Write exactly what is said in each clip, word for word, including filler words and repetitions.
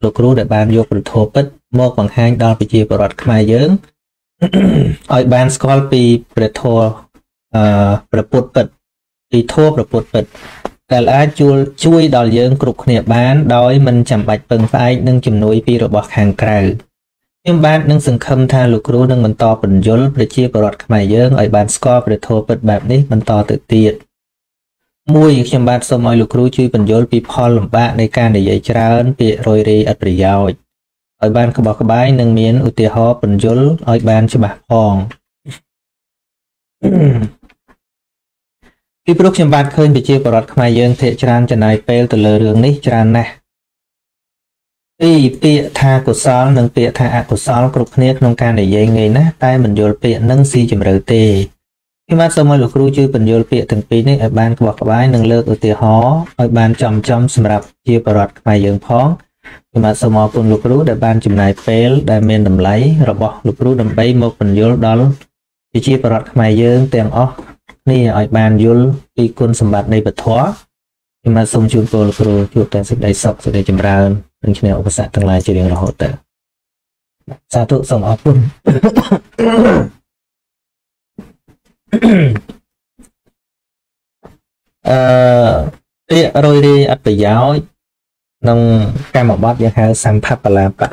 Lục rú để bàn vô phần thô bích một bằng hai đo bị chia vào mai dưỡng ở bàn scolpi để thô để bột bịch thì thô để bột bịch cả lá chui chui đo dưỡng cục nẹp bán đói mình chậm bạch bừng phải nâng chìm núi pi rồi bọt hàng cào nhưng bạn nâng sừng khâm tha lục rú nâng mình to phần vô để chia vào mai dưỡng ở bàn scolpi để thô bịch bạc đấy mình to tự tiệt mùi khi bạn xong mọi lúc rú chui bình dối bị phó lầm bạc này càng để dạy trả ơn bị rồi rì ạch rì dạo ở bạn có bỏ cái bái nâng miếng ưu tiêu hóa bình dối ở bạn cho bạc phòng khi lúc khi bạn khơi bị chia bỏ rọt khám ai dân thì chẳng chẳng ai phê từ lời đường này chẳng nè vì bịa tha của xóa nâng bịa tha của xóa cực niết nông càng để dạy người nát tay mình dối bịa nâng si chùm rời tì khi mà xong mọi lúc rú chui bình dối bịa từng phí này ở bàn có bỏ bái nâng lược ở tìa hóa ở bàn chồng chồng xâm rập chia bà rọt khám ai dưỡng phóng khi mà xong mọi lúc rú để bàn chùm này phê đa mên đầm lấy rồi bỏ lúc rú đầm bấy một bình dối đó thì chia bà rọt khám ai dưỡng tiền ốc này ở bàn dối đi quân xâm bạc đầy bật hóa khi mà xong chung cô lúc rú chuộc tên sức đầy sọc sẽ đầy chùm ra hơn đừng chừng nào ổng sạc tương lai chưa điện là hỗ trợ xa thuốc xong ốc quân rồi đi áp tự giáo nông cam một bát giá hai sang pháp là bạn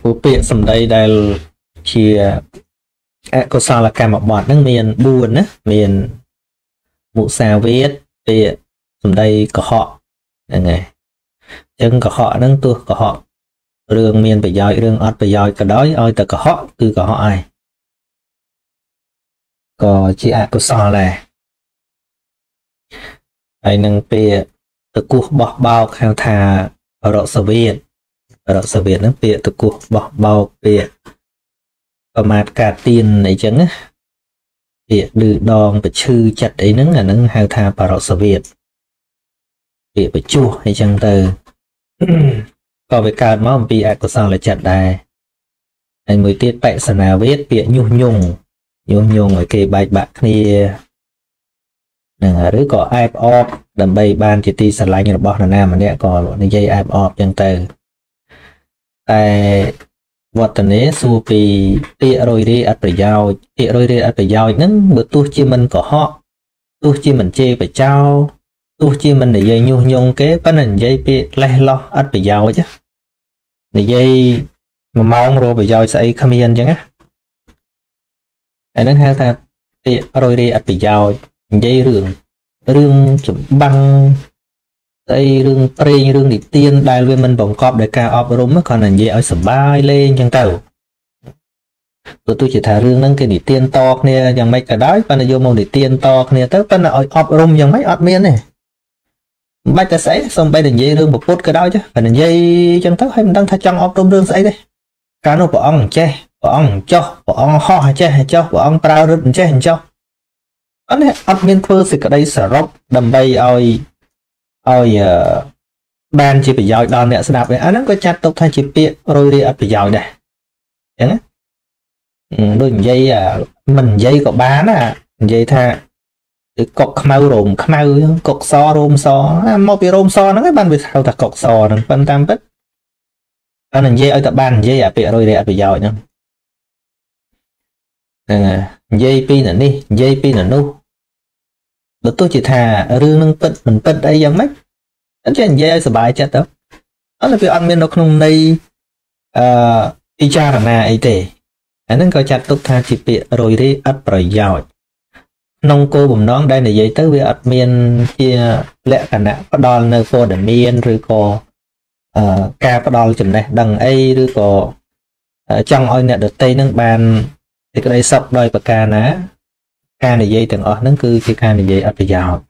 phụ kiện sầm đây đây chia có sao là cam một bát nước miền buồn á miền vụ sao viết thì sầm đây có họ là nghề chân có họ nâng tu có họ đường miền phải giỏi đường ắt phải giỏi cả đói ơi từ có họ từ có họ ai có chị ạ của xò là anh nâng bịa tự cuộc bỏ bao khao thà ở độ sở viện ở độ sở viện nâng bịa tự cuộc bỏ bao bịa và mát cả tiền này chẳng á bịa đự đòn và chư chặt ấy nâng là nâng hào thà vào độ sở viện bịa với chua hay chẳng từ còn với cả mong bịa ạ của xò là chặt đài anh mới tiết bạch sở nào biết bịa nhung nhung nhung nhung ở cái bài bạc này nè rứa có app off đầm bay ban chỉ ti sạch lại như là bọt là nam mà nè còn loại này dây app off chẳng từ tại vật tận đấy xu vì tia rồi đi ắt phải giao tia rồi đi ắt phải giao những bữa tu chi mình của họ tu chi mình chê phải trao tu chi mình để dây nhung nhung kế vấn hình dây bị lay lo ắt phải giao chứ để dây mà mong rồi phải giao sẽ không yên chứ á anh đang hát là rồi đi ắt bị giàu dây rừng rừng chụp băng dây rừng tre rừng đi tiên đại với mình bồng cọp để ca ọp rúm còn là dễ ở sầm bay lên chân tàu tụi tôi chỉ thả rừng nâng cái đi tiên to nè chẳng mấy cả đói và là vô mồm đi tiên to nè tới tên là ọp rúm chẳng mấy ọp miên này bay ta sấy xong bay đừng dây rừng một phút cái đó chứ phải là dây chân tàu hay mình đang thay trong ọp rúm rừng sấy đây cá nô của ông che của ông cho của ông ho hay che hay cho của ông prao rứt che hay cho anh ấy admin thưa sự cái đây sở rốc đầm bay ơi ơi ban chỉ phải giỏi đòn nè sẽ đạp này anh ấy có chặt tục thay chỉ bịa rồi đi ấp phải giỏi này nhá đôi dây à mình dây có bán à dây tha cột khmau rồm khmau cột so rôm so mau bị rôm so nó cái ban bị sao ta cột so đừng quan tâm tích anh ấy dây ở tập ban dây à bịa rồi đi ấp phải giỏi nhá dây pin là đi dây pin là nu bữa tôi chỉ thà rương nâng tận mình tận đây giống mấy anh chị anh dây sờ bài chết đó đó là việc ăn miên nó không đây y cha là na y tề anh đang coi chặt tục tha chỉ bịa rồi đi ấp rồi giỏi nông cô bùm nón đây là dây tới với ấp miên kia lẽ cả nã bắt đòn nơi cô để miên rồi cô ca bắt đòn chừng này đằng ấy rồi cô trong oi nè được tây nâng bàn thì cái đây sọc đôi và ca ná ca này dây từng ở nắng cư khi ca này dây ấp vào giàu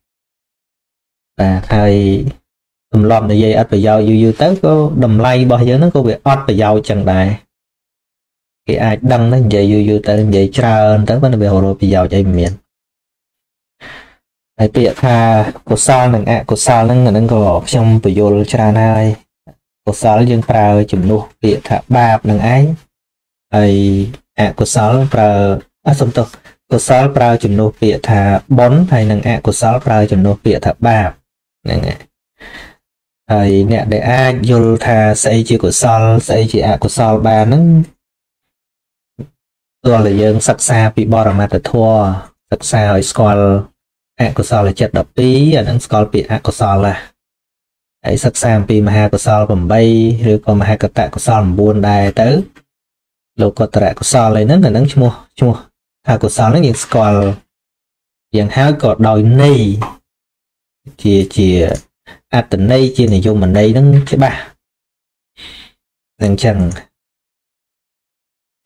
và thầy tùm lòm này dây ấp vào giàu dư dư tới có đầm lay bao giờ nó có bị ấp vào giàu chẳng đại khi ai đăng nó dây dư dư tới dây trơn tới vấn đề hồ rồi bị giàu dây miệng thầy bịa tha của sao nâng ạ của sao nâng nâng gò trong bị vô tràn hai của sao dương prao chùm luôn bịa tha ba nâng ái thầy ạ của sáu prao à xong tục của sáu prao chùm nô bịa thà bốn thầy nâng ạ của sáu prao chùm nô bịa thà ba này Thầy nè để ai vô tha xây chi của sol xây chi à của sol ba nắng tôi là dân sắc xa bị bỏ mặt thua sắc xa hồi school à của sol là chết đập tí ở nắng school bị à của sol là hãy sắc xa bị mà hai của sol bầm bay rồi còn hai cái tạ của sol buồn đài tới lúc có tạ của sol này nắng là nắng chua chua à của sol nó như school dạng háo cột đòi này chia chia à tình đây chia này vô mình đây nó cái ba nên chẳng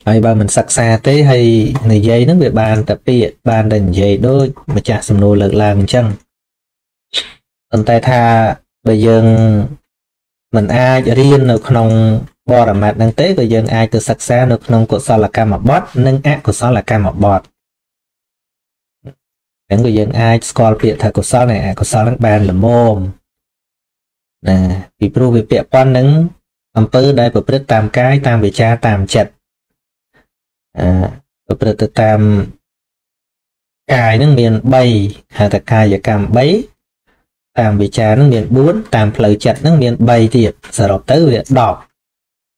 ai ba mình sắc xa tới hay này dây nó bị bàn tập biệt bàn đành dây đôi mà chả xâm nô lực làm chẳng còn tay tha bây giờ mình ai cho riêng được không bò là mặt đang tới bây giờ ai từ sắc xa được không của sao là ca mà bót nâng ác của sao là ca mà bọt những người dân ai score biệt thật của sao này của sao đang bàn là mồm nè vì pro về việc quan nắng âm tư đây bởi rất tam cái tam về cha tam chật à bởi rất tam cài nước miền bay hà thật cài và cam bấy tam về cha nước miền bốn tam lời chật nước miền bay thiệt sở đọc tới việc đọc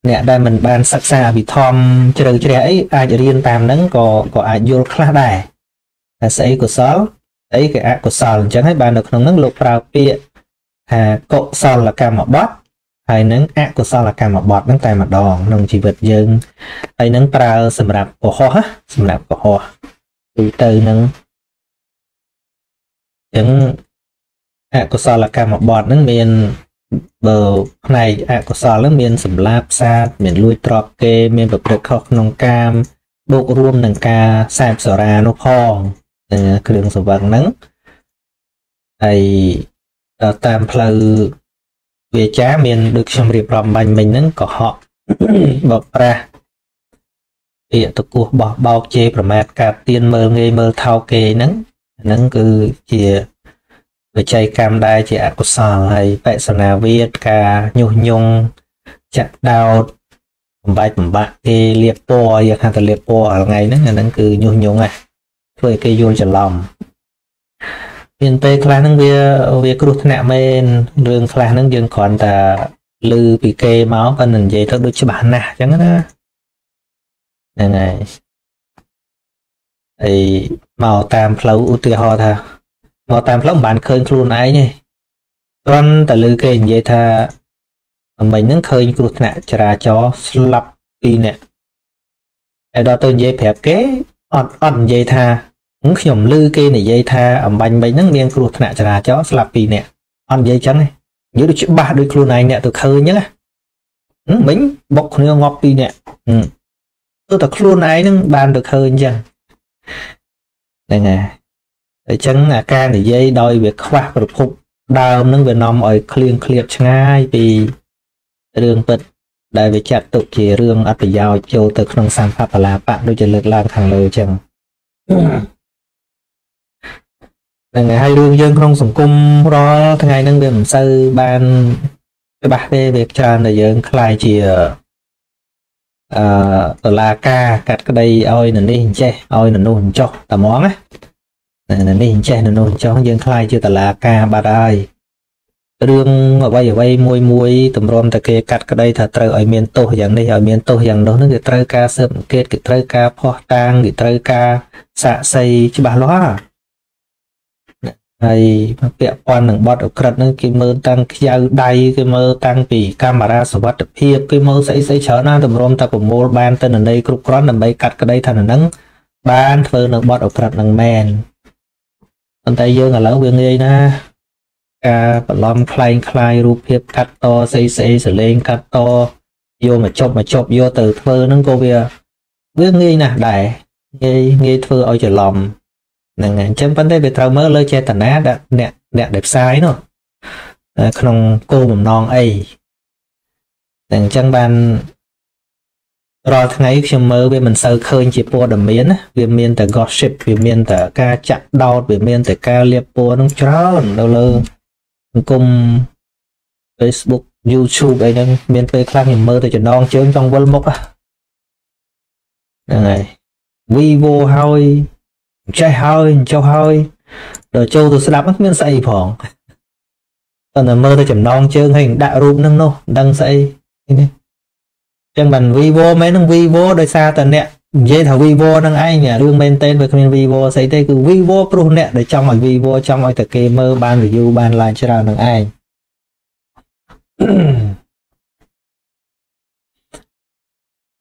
nè đây mình ban sắc xa vì thom cho đừng cho đấy ai cho riêng tam nắng có có ai vô class đài xây của sáu ấy cái ác của sáu chẳng thấy bạn được không nắng lục vào kia à cậu sáu là ca một bót hay nắng ác của sáu là ca một bọt nắng tay mặt đòn nông chỉ vật dân hay nắng prao sầm đạp của hoa sầm đạp của hoa từ từ nắng những ác của sáu là ca một bọt nắng miền bờ này ác của sáu nắng miền sầm lạp xa miền lui trọc kê miền bậc được khóc nông cam bộ rùm nâng ca sạp sở ra nó phong cái đường sở vàng nắng thầy tạm phơi về chá miền được xong riêng rộm bành mình nắng có họ bọc ra thì tôi cuộc bỏ bao chê bởi mát cả tiên mơ ngây mơ thao kê nắng nắng cứ chìa với chay cam đai chìa ạc của sở hay tại sở nào viết cả nhu nhung chặt đào bài của bạn cái liệt po và hàng thật liệt po ở ngày nó là đang cứ nhiều nhiều ngày thôi cái vô trở lòng miền tây là năng bia việc rút nạm bên đường là năng dương còn là lư bị kê máu còn nền dây thật được cho bạn nè chẳng đó này này thì màu tam phẩu u tê ho tha màu tam phẩu bạn khơi luôn ấy nhỉ toàn từ lư kê dây tha mình nâng khơi cụt nạ trả cho lập đi nè đó tôi dây phép kế ọt ọt dây tha cũng khổng lư kê này dây tha ẩm bánh bánh nâng miên cụt nạ trả cho lập đi nè ọt dây trắng này nhớ được chữ ba đôi cụt này nè tôi khơi nhá bánh bọc nêu ngọc đi nè tôi thật luôn ấy nâng bàn được hơi chẳng đây nè chẳng là ca này dây đôi việc khoa và được hụt đào nâng về nòng ở khuyên khuyên chẳng ai vì rương bật đại về chặt tục chỉ rương áp giao châu từ không sản pháp và là bạn đôi chân lực lan thẳng lời chẳng ngày hai rương dân không sống cung đó ngày nâng điểm sơ ban cái bạc về việc tràn là dân khai chỉ ở là ca cắt cái đây ôi nè đi hình che ôi nè nôn cho tà món á nè đi hình che nè nôn cho dân khai chưa tà là ca bà đây rương ở quay ở quay môi môi tùm rôm ta kê cắt cái đây thật trời ở miền tổ dạng này ở miền tổ dạng đó nó cái trời ca sớm kết cái trời ca phó tang cái trời ca xạ xây chứ bà loa này vẹn quan đừng bọt ở cật nó cái mơ tăng giao đây cái mơ tăng vì camera sửa bắt được hiệp cái mơ xây xây chở nó tùm rôm ta của mô ban tên ở đây cục con nằm bay cắt cái đây thằng nắng ban phơ nâng bọt ở cật nâng men con tay dương ở lão viên ngây na và lòng khai khai rụp hiệp cắt to xây xây xử lên cắt to vô mà chọc mà chọc vô từ thơ nâng cô bia bước nghi nè đại nghi nghi thơ ôi trở lòng nâng chấm vấn đề về thơ mơ lơ che tàn á đã nẹ đẹp sai nữa không cô mầm non ấy nâng chẳng bàn rồi thằng ấy khi mơ về mình sơ khơi chỉ bố đầm miến vì miên từ gossip vì miên từ ca chặt đau vì miên từ ca liệp bố nông tròn đâu lơ cùng Facebook YouTube đây đang miền Tây khác thì mơ từ chuẩn non chứ trong vân mốc à này vivo hơi chơi hơi châu hơi đồ châu tôi sẽ đáp miền Tây phỏng còn mơ tôi chấm non chương hình đại rụm nâng nô đăng xây chẳng bằng vivo mấy nâng vivo đời xa tần nè dây thảo vivo nâng ai nhỉ đương bên tên với comment vivo xây tê cứ vivo pro nè để trong mọi vivo trong mọi thực kê mơ ban review ban like cho ra nâng ai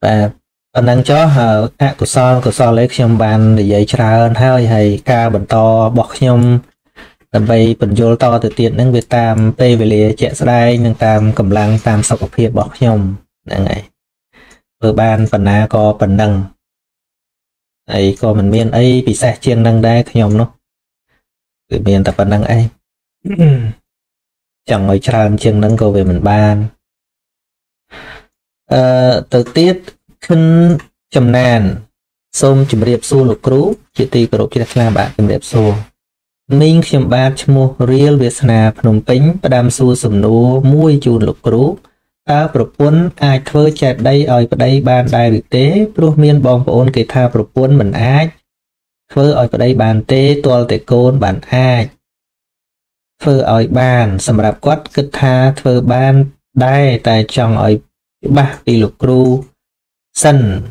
và nâng cho hở à, của so của so lấy trong bàn để dạy ra hơn hai hay ca bẩn to bọc nhom tầm bay bẩn vô to từ tiền nâng về tam p về lìa chạy ra đây nâng tam cầm lăng tam sọc phía bọc nhom này ở ban phần na có phần đằng ấy có mình miền ấy bị xe chiên đằng đây nhom nó từ miền tập phần đằng ấy chẳng mấy tràn chiên đằng cầu về mình ban à, từ tiết khinh chầm nàn xôm chầm đẹp xô lục rú chị tì cổ chị đặt là bạn chầm đẹp xô mình chầm ba chầm mô riêng về sạp nồng tính và đam xô xùm nô mùi chùn lục rú ta bổ quân ai thơ chạy đây ở đây bàn đại được tế bố miên bóng bóng kì tha bổ quân mình ai thơ ở đây bàn tế tuol tế côn bàn ai thơ ở bàn xâm rạp quát kích tha thơ bàn đại tại trong ở bạc đi lục rú sân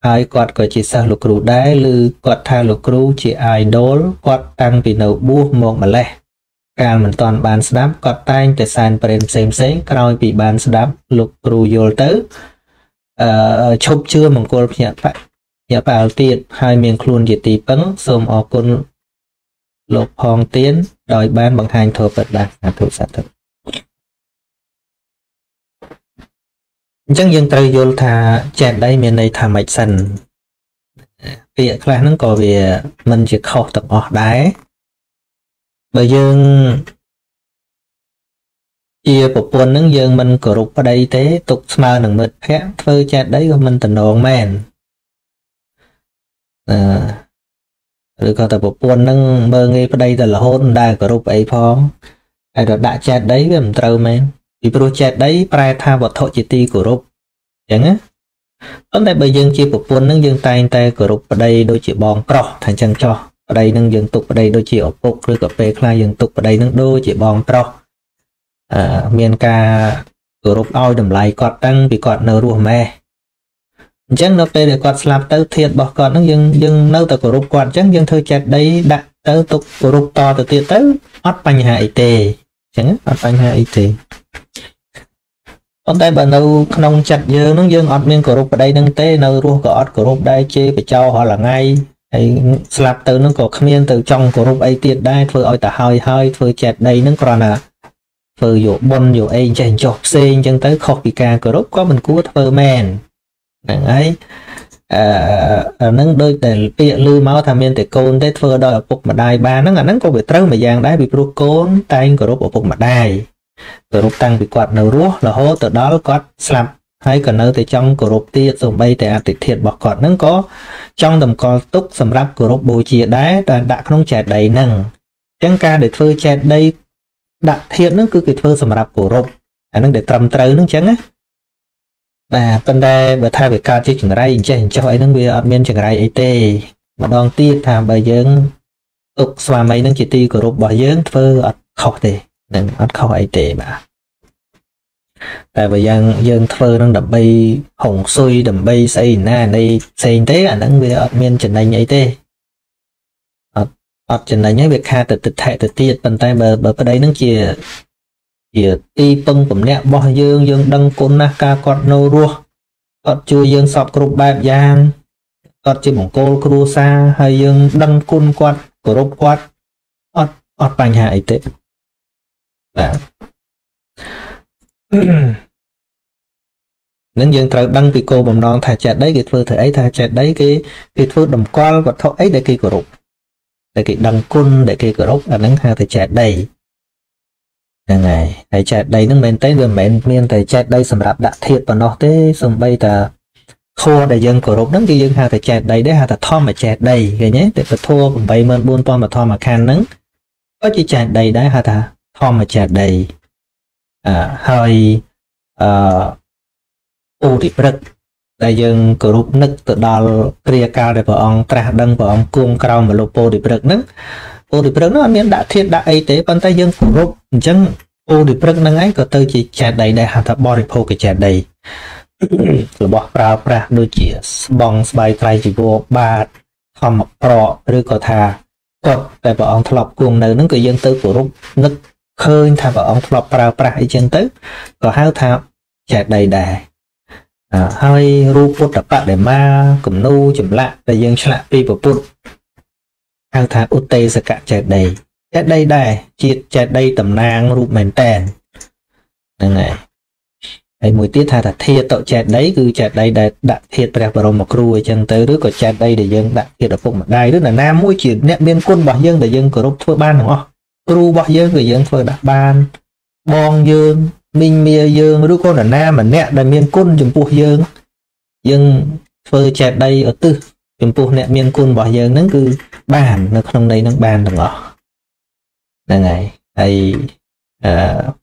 ai quạt của chị sao lục rú đáy lư quạt tha lục rú chị ai đốn quạt tăng vì nấu buông một mà lẹ càng mình toàn bàn sẵn đám có tên tài sản và đêm xem xế rồi bị bàn sẵn đám lục rù vô tứ chụp chưa mong cô nhập phải nhập vào tiết hai miền khuôn dị tí bấn xôm ổ côn lục hòn tiến đòi ban bằng hành thổ vật đạt hạ thủ sát thực chẳng dừng trời vô thà chẹt đây miền này thả mạch sần việc là nó có việc mình chỉ khóc tập ổ đáy bởi dương chia bộ quân nâng dương mình cổ rục ở đây tế tục mà nâng mệt phép phơi chát đấy của mình tình hồn mẹn à, rồi còn tập bộ quân nâng mơ nghe ở đây là hôn đa cổ rục ấy phong ai đó đã chát đấy với mình trâu mẹn vì bộ chát đấy prai tha vật thọ chỉ ti cổ rục chẳng á ấn tại bởi dương chia bộ quân nâng dương tay tay cổ rục ở đây đôi chị bòn cỏ thành chân cho ở đây nâng dân tục ở đây đôi chị ổ phục rồi cà phê khai dân tục ở đây nâng đôi chị bóng trọc à, miền ca cửa rục oi đầm lại quạt tăng vì quạt nở rùa mẹ chẳng nộp đây để quạt làm tớ thiệt bỏ quạt nâng dân dân nâu tờ cửa rục quạt chẳng dân thơ chặt đây đặt tớ tục cửa rục to từ tiết tớ hót bánh hại tề chẳng hót bánh hại tề ở đây bà nâu nông chặt dơ nâng dân ọt miền cửa rục ở đây nâng tê nâu rùa gọt cửa rục đây chê phải cho họ là ngay slap từ nó có khmiên từ trong của rụp ấy tiệt đai phơi oi tả hơi hơi phơi chẹt đây nó còn là phơi dụ bôn dụ ấy chèn chọc xên chân tới khóc bị ca của rụp có mình cua phơi men đằng ấy nâng đôi để bịa lư máu tham miên để côn tết phơi đôi ở phục mặt đai ba nó là nó có bị trâu mà giang đai bị rụp côn tay của rụp ở phục mặt đai của rụp tăng bị quạt đầu rúa là hố từ đó quạt slap hay cần ở từ trong cổ rộp tiết dùng bay tại tịch thiệt bọc cọt nâng có trong tầm con túc sầm rắp cổ rộp bồi chìa đá ta đã không chẹt đầy nâng chẳng ca để phơi chẹt đây đặt thiệt nó cứ kịp phơi sầm rắp cổ rộp à, nâng để trầm trớ nâng chẳng á và bên đây bởi thay về ca chứ chẳng ra chẳng cho ấy nâng về admin chẳng ra ấy tê mà đoàn tiết tham bởi dưỡng tục xoa mấy nâng chỉ ti cổ rộp bỏ dưỡng phơi khóc tê nâng khóc ấy tê mà tại vì dân dân thơ đang đập bay hồng xuôi đầm bay xây na đây xây thế ảnh đang về miền trần này ấy thế ở trần này nhé việc ha từ từ thẻ từ tiệt bàn tay bờ bờ đây nó chia chia ti bông cũng nẹt bò dương dương đăng côn na ca con nô rùa con chưa dương sọp cột ba giang con chưa mỏng cô cua xa hay dương đăng côn quạt cổ rốt quạt ở ở bàn hạ ấy thế nên dân trời đăng vì cô bồng non thả chặt đấy cái phơi thử ấy thả chặt đấy cái cái phơi đầm qua vật thọ ấy để cái cổ rục để cái đằng côn để cái cổ rục là nắng hai thả chặt đầy này thả chặt đầy nó mình tới gần mình miền thả chặt đây sầm rạp đã thiệt và nó thế sầm bay ta khô để dân cổ rục nắng cái dân hai thả chặt đầy để hai thả thom mà chặt đầy cái nhé để phải thua vậy mình buôn to mà thom mà khan nắng có chỉ chặt đầy đấy hai thả thom mà chặt đầy à, hơi ưu thị bật đại dương cổ rụp nức tự đào kìa cao để bỏ ông trả đăng bỏ ông cung cao mà lô bồ thị bật nức ưu thị bật nó miễn đã thiết đã ấy tế bàn tay dương cổ rụp chẳng ô đi prăng năng ấy có tới chỉ chả đầy đại hạt bò đi phô cái chả đầy là bỏ ra ra đôi chỉ bong bay trai chỉ vô ba hầm pro rồi có thà có tại vợ ông thọp cuồng nơi những cái dân tư của rút nứt khơi thà vợ ông thọp ra ra dân tư có háo thà chả đầy đại hai ru phút đập bạc để ma cùng nô chụm lạ để dân lạ pi vào phút háo thà út tây sẽ cả chả đầy chặt đây đây chít chặt đây tầm nang rụp mền tèn này này mùi tiết thà thật thiệt tạo chặt đấy cứ chặt đây đây đặt thiệt ra vào một cua chân tới đứa có chặt đây để dân đặt thiệt ở vùng mặt đây rất là nam mũi chuyển nẹp biên quân bỏ dân để dân cờ rút thua ban đúng không cua bỏ dân người dân phơi đặt ban bong dương minh mia dương đứa con ở nam mà nẹp là miền quân chùm buộc dương dân phơi chặt đây ở tư chùm buộc nẹp miền quân bỏ dân nó cứ bàn nó không đây nó bàn đúng không này này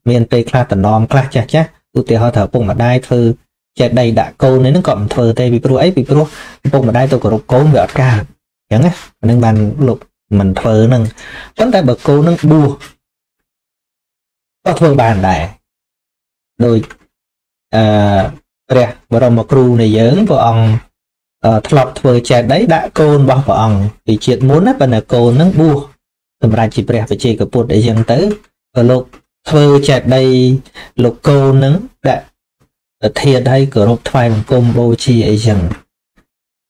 miền tây kha tần nom kha chắc chắc tụi tây họ thở bụng mà đai thơ chè đầy đã câu nên nó còn thơ tây vì ấy vì pro bụng mà đai tôi có rục cấu về ca chẳng á nên bàn lục mình thơ nâng vẫn tại bậc câu nâng bùa có thơ bàn đại rồi ra vợ ông mà cù này dớn vợ ông thọp thơ chè đấy đã câu bao vợ ông thì chuyện muốn á bên là câu nâng bùa tầm ra chỉ phải chơi cái bột để dân tới ở lục thơ chặt đây lục câu nắng đại thiệt hay cửa lục thoại một combo chi ấy rằng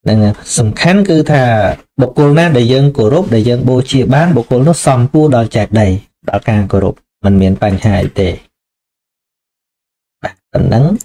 là sầm khán cứ thà bộ cô na để dân của lục để dân bô chia bán bộ cô nó xong cua đòi chặt đầy đã càng cửa lục mình miền bành hải để tận nắng